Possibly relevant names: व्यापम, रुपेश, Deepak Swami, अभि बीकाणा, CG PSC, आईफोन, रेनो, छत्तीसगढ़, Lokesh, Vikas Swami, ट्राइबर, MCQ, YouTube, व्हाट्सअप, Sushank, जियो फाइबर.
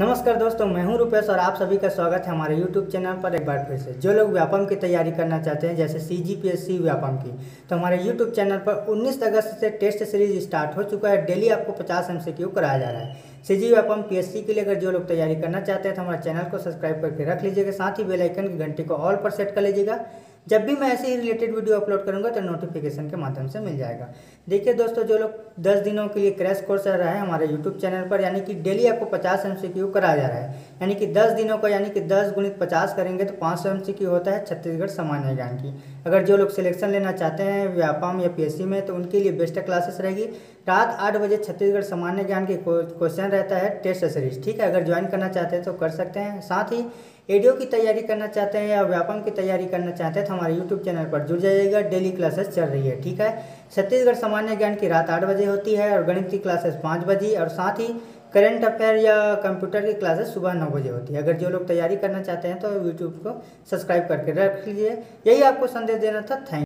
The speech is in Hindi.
नमस्कार दोस्तों, मैं हूं रुपेश और आप सभी का स्वागत है हमारे YouTube चैनल पर एक बार फिर से। जो लोग व्यापम की तैयारी करना चाहते हैं जैसे CGPSC व्यापम की, तो हमारे YouTube चैनल पर 19 अगस्त से टेस्ट सीरीज स्टार्ट हो चुका है। डेली आपको 50 MCQ कराया जा रहा है CG व्यापम PSC के लिए। अगर जो लोग तैयारी करना चाहते हैं तो हमारे चैनल को सब्सक्राइब करके रख लीजिएगा, साथ ही बेल आइकन की घंटी को ऑल पर सेट कर लीजिएगा। जब भी मैं ऐसे ही रिलेटेड वीडियो अपलोड करूंगा तो नोटिफिकेशन के माध्यम से मिल जाएगा। देखिए दोस्तों, जो लोग 10 दिनों के लिए क्रैश कोर्स कर रहा है हमारे यूट्यूब चैनल पर, यानी कि डेली आपको 50 MCQ कराया जा रहा है, यानी कि 10 दिनों का, यानी कि 10 × 50 करेंगे तो 500 MCQ होता है छत्तीसगढ़ सामान्य ज्ञान की। अगर जो लोग सिलेक्शन लेना चाहते हैं व्यापम या PSC में तो उनके लिए बेस्ट क्लासेस रहेगी। रात 8 बजे छत्तीसगढ़ सामान्य ज्ञान के क्वेश्चन रहता है टेस्ट सीरीज, ठीक है। अगर ज्वाइन करना चाहते हैं तो कर सकते हैं। साथ ही एडियो की तैयारी करना चाहते हैं या व्यापम की तैयारी करना चाहते हैं तो हमारे यूट्यूब चैनल पर जुड़ जाइएगा। डेली क्लासेस चल रही है, ठीक है। छत्तीसगढ़ सामान्य ज्ञान की रात 8 बजे होती है और गणित की क्लासेस 5 बजे, और साथ ही करंट अफेयर या कंप्यूटर की क्लासेस सुबह 9 बजे होती है। अगर जो लोग तैयारी करना चाहते हैं तो यूट्यूब को सब्सक्राइब करके रख लीजिए। यही आपको संदेश देना था। थैंक